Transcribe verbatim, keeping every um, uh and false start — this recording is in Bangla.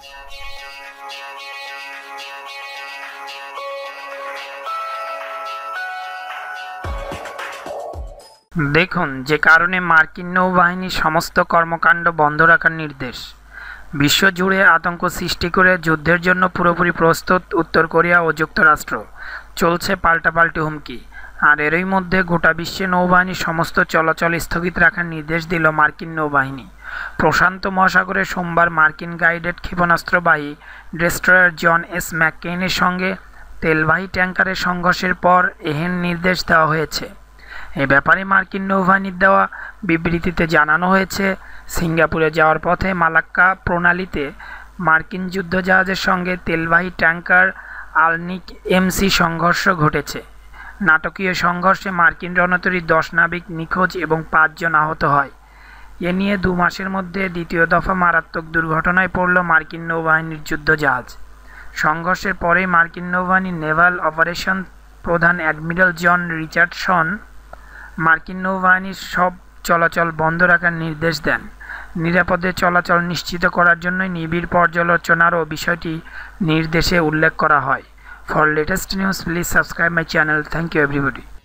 দেখুন, যে কারণে মার্কিন নৌবাহিনীর সমস্ত কর্মকাণ্ড বন্ধ রাখার নির্দেশ। বিশ্বজুড়ে আতঙ্ক সৃষ্টি করে যুদ্ধের জন্য পুরোপুরি প্রস্তুত উত্তর কোরিয়া ও যুক্তরাষ্ট্র। চলছে পাল্টাপাল্টি হুমকি, আর এরই মধ্যে গোটা বিশ্বে নৌবাহিনীর সমস্ত চলাচল স্থগিত রাখার নির্দেশ দিল মার্কিন নৌবাহিনী। প্রশান্ত মহাসাগরে সোমবার মার্কিন গাইডেড ক্ষেপণাস্ত্রবাহী ডেস্ট্রয়ার জন এস ম্যাককেইনের সঙ্গে তেলবাহী ট্যাঙ্কারের সংঘর্ষের পর এহেন নির্দেশ দেওয়া হয়েছে। এ ব্যাপারে মার্কিন নৌবাহিনীর দেওয়া বিবৃতিতে জানানো হয়েছে, সিঙ্গাপুরে যাওয়ার পথে মালাক্কা প্রণালীতে মার্কিন যুদ্ধজাহাজের সঙ্গে তেলবাহী ট্যাঙ্কার আলনিক এমসি সংঘর্ষ ঘটেছে। নাটকীয় সংঘর্ষে মার্কিন রণতরীর দশ নাবিক নিখোঁজ এবং পাঁচজন আহত হয়। এ নিয়ে দু মাসের মধ্যে দ্বিতীয় দফা মারাত্মক দুর্ঘটনায় পড়ল মার্কিন নৌবাহিনীর যুদ্ধজাহাজ। সংঘর্ষের পরে মার্কিন নৌবাহিনীর নেভাল অপারেশন প্রধান অ্যাডমিরাল জন রিচার্ডসন মার্কিন নৌবাহিনীর সব চলাচল বন্ধ রাখার নির্দেশ দেন। নিরাপদে চলাচল নিশ্চিত করার জন্যই নিবিড় পর্যালোচনারও বিষয়টি নির্দেশে উল্লেখ করা হয়। For latest news, please subscribe my channel. Thank you everybody.